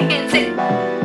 Is it?